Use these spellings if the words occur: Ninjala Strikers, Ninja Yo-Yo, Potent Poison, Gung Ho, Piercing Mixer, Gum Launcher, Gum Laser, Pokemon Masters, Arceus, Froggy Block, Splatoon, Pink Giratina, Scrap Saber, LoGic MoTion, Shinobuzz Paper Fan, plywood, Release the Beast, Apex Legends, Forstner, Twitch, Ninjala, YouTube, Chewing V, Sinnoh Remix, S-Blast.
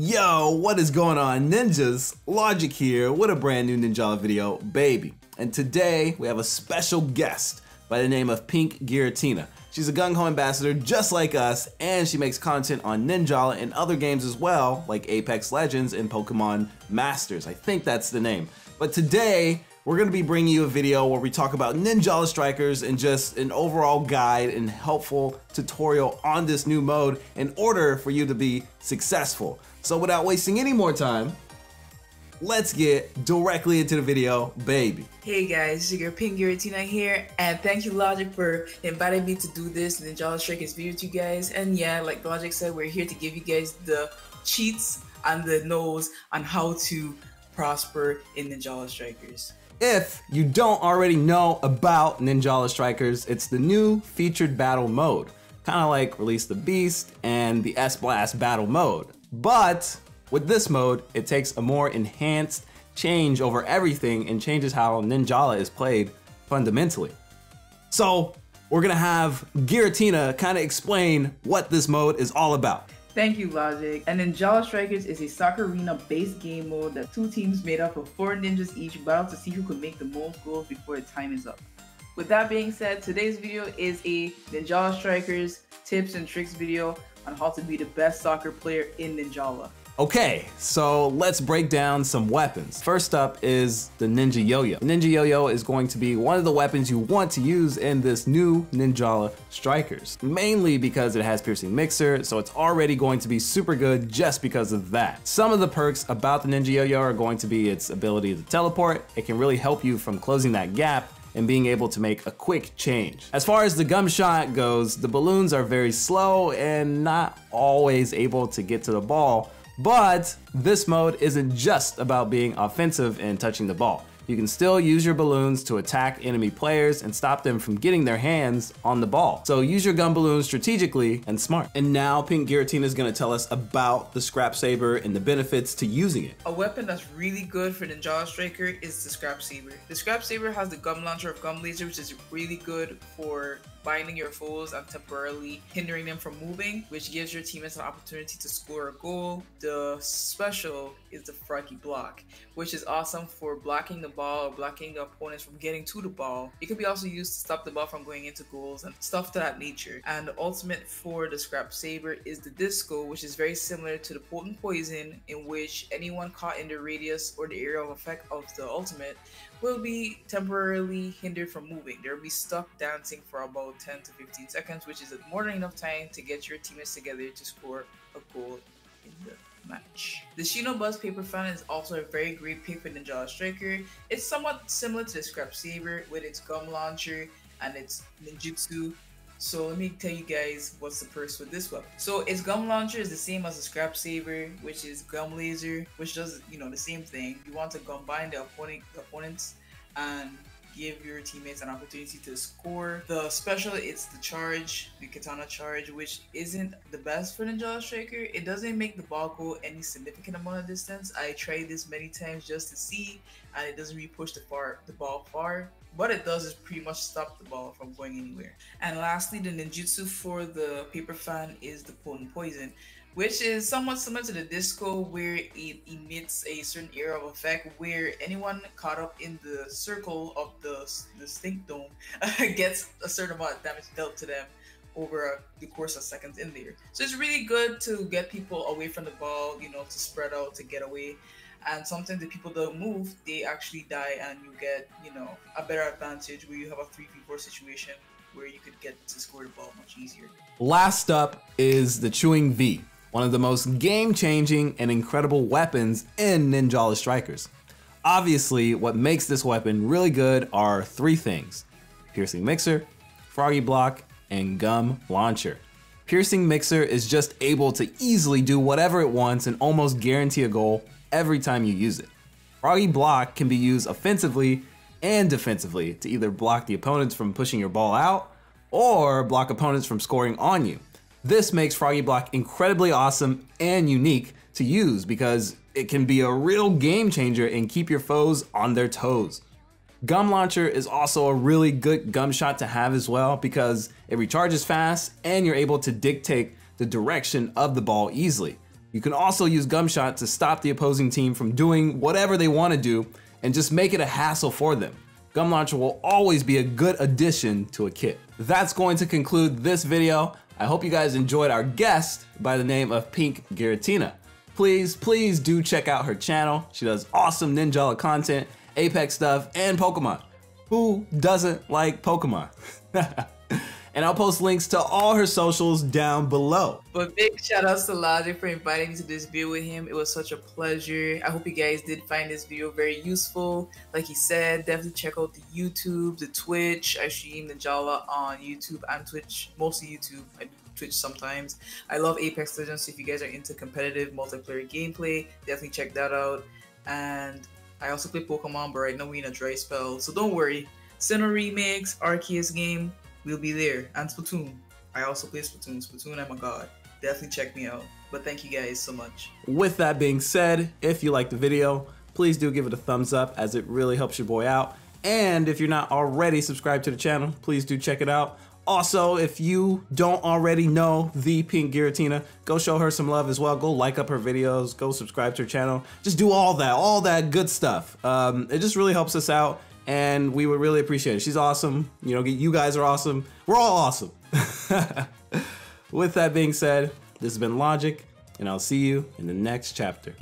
Yo, what is going on, ninjas? Logic here with a brand new Ninjala video, baby. And today we have a special guest by the name of Pink Giratina. She's a Gung Ho ambassador just like us, and she makes content on Ninjala and other games as well, like Apex Legends and Pokemon Masters. I think that's the name. But today we're gonna be bringing you a video where we talk about Ninjala Strikers and just an overall guide and helpful tutorial on this new mode in order for you to be successful. So without wasting any more time, let's get directly into the video, baby. Hey guys, your Pink Giratina here, and thank you Logic for inviting me to do this Ninjala Strikers video to you guys. And yeah, like Logic said, we're here to give you guys the cheats and the knows on how to prosper in Ninjala Strikers. If you don't already know about Ninjala Strikers, it's the new featured battle mode, kind of like Release the Beast and the S-Blast battle mode. But with this mode, it takes a more enhanced change over everything and changes how Ninjala is played fundamentally. So we're gonna have Giratina kind of explain what this mode is all about. Thank you, Logic. And Ninjala Strikers is a soccer arena-based game mode that two teams made up of 4 ninjas each battle to see who could make the most goals before the time is up. With that being said, today's video is a Ninjala Strikers tips and tricks video on how to be the best soccer player in Ninjala. Okay, so let's break down some weapons. First up is the Ninja Yo-Yo. Ninja Yo-Yo is going to be one of the weapons you want to use in this new Ninjala Strikers, mainly because it has Piercing Mixer, so it's already going to be super good just because of that. Some of the perks about the Ninja Yo-Yo are going to be its ability to teleport. It can really help you from closing that gap and being able to make a quick change. As far as the gum shot goes, the balloons are very slow and not always able to get to the ball, but this mode isn't just about being offensive and touching the ball. You can still use your balloons to attack enemy players and stop them from getting their hands on the ball. So use your gum balloons strategically and smart. And now Pink Giratina is gonna tell us about the Scrap Saber and the benefits to using it. A weapon that's really good for Ninjala Striker is the Scrap Saber. The Scrap Saber has the Gum Launcher of Gum Laser, which is really good for binding your foes and temporarily hindering them from moving, which gives your teammates an opportunity to score a goal. The special is the Froggy Block, which is awesome for blocking the ball or blocking the opponents from getting to the ball. It can be also used to stop the ball from going into goals and stuff to that nature. And the ultimate for the Scrap Saber is the Disco, which is very similar to the Potent Poison, in which anyone caught in the radius or the area of effect of the ultimate will be temporarily hindered from moving. They'll be stuck dancing for about 10 to 15 seconds, which is more than enough time to get your teammates together to score a goal in the match. The Shinobuzz Paper Fan is also a very great pick for Ninjala Striker. It's somewhat similar to the Scrap Saber with its Gum Launcher and its ninjutsu. So let me tell you guys what's the perks with this weapon. So its Gum Launcher is the same as the Scrap Saber, which is Gum Laser, which does, you know, the same thing. You want to gum bind the opponents and give your teammates an opportunity to score. The special, it's the charge, the katana charge, which isn't the best for Ninjala Striker. It doesn't make the ball go any significant amount of distance. I tried this many times just to see, and it doesn't really push the ball far. What it does is pretty much stop the ball from going anywhere. And lastly, the ninjutsu for the Paper Fan is the Potent Poison, which is somewhat similar to the Disco, where it emits a certain area of effect where anyone caught up in the circle of the stink dome gets a certain amount of damage dealt to them over the course of seconds in there. So it's really good to get people away from the ball, you know, to spread out, to get away. And sometimes if people don't move, they actually die, and you get, you know, a better advantage where you have a 3v4 situation where you could get to score the ball much easier. Last up is the Chewing V, one of the most game-changing and incredible weapons in Ninjala Strikers. Obviously, what makes this weapon really good are 3 things: Piercing Mixer, Froggy Block, and Gum Launcher. Piercing Mixer is just able to easily do whatever it wants and almost guarantee a goal every time you use it. Froggy Block can be used offensively and defensively to either block the opponents from pushing your ball out or block opponents from scoring on you. This makes Froggy Block incredibly awesome and unique to use because it can be a real game changer and keep your foes on their toes. Gum Launcher is also a really good gum shot to have as well because it recharges fast and you're able to dictate the direction of the ball easily. You can also use Gumshot to stop the opposing team from doing whatever they want to do and just make it a hassle for them. Gum Launcher will always be a good addition to a kit. That's going to conclude this video. I hope you guys enjoyed our guest by the name of Pink Giratina. Please, please do check out her channel. She does awesome Ninjala content, Apex stuff, and Pokemon. Who doesn't like Pokemon? And I'll post links to all her socials down below. But big shout out to Lazy for inviting me to this video with him. It was such a pleasure. I hope you guys did find this video very useful. Like he said, definitely check out the YouTube, the Twitch. I stream Ninjala on YouTube and Twitch, mostly YouTube. I do Twitch sometimes. I love Apex Legends, so if you guys are into competitive multiplayer gameplay, definitely check that out. And I also play Pokemon, but right now we're in a dry spell, so don't worry. Sinnoh Remix, Arceus game, we'll be there. And Splatoon. I also play Splatoon. Splatoon, I'm a god. Definitely check me out. But thank you guys so much. With that being said, if you liked the video, please do give it a thumbs up, as it really helps your boy out. And if you're not already subscribed to the channel, please do check it out. Also, if you don't already know the Pink Giratina, go show her some love as well. Go like up her videos. Go subscribe to her channel. Just do all that good stuff. It just really helps us out, and we would really appreciate it. She's awesome. You know, you guys are awesome. We're all awesome. With that being said, this has been Logic, and I'll see you in the next chapter.